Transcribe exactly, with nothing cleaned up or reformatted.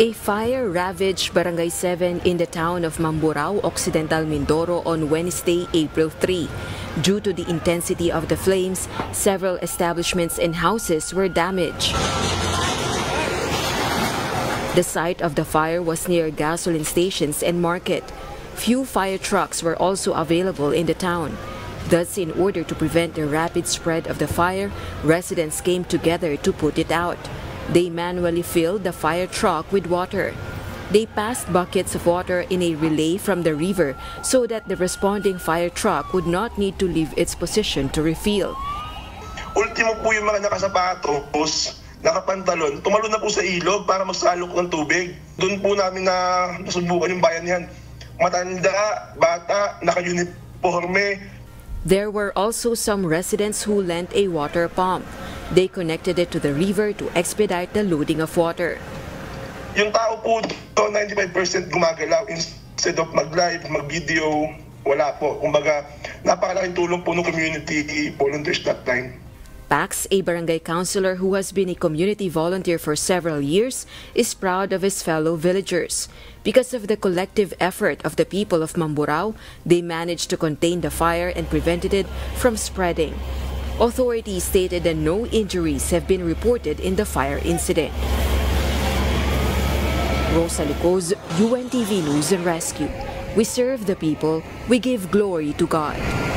A fire ravaged Barangay seven in the town of Mamburao, Occidental Mindoro on Wednesday, April third. Due to the intensity of the flames, several establishments and houses were damaged. The site of the fire was near gasoline stations and market. Few fire trucks were also available in the town. Thus, in order to prevent the rapid spread of the fire, residents came together to put it out. They manually filled the fire truck with water. They passed buckets of water in a relay from the river so that the responding fire truck would not need to leave its position to refill. Ultimo po yung mga nakasapatos, nakapantalon, tumalon na po sa ilog para magsalok ng tubig. Doon po namin na nasubukan yung bayanihan. Matanda, bata, naka-uniforme. There were also some residents who lent a water pump. They connected it to the river to expedite the loading of water. Yung tao po, ninety-five percent gumagalaw instead of mag-live, mag-video, wala po. Kumbaga, napakalaking tulong po ng community volunteers that time. Pax, a barangay councilor who has been a community volunteer for several years, is proud of his fellow villagers. Because of the collective effort of the people of Mamburao, they managed to contain the fire and prevented it from spreading. Authorities stated that no injuries have been reported in the fire incident. Rosa Lucos, U N T V News and Rescue. We serve the people, we give glory to God.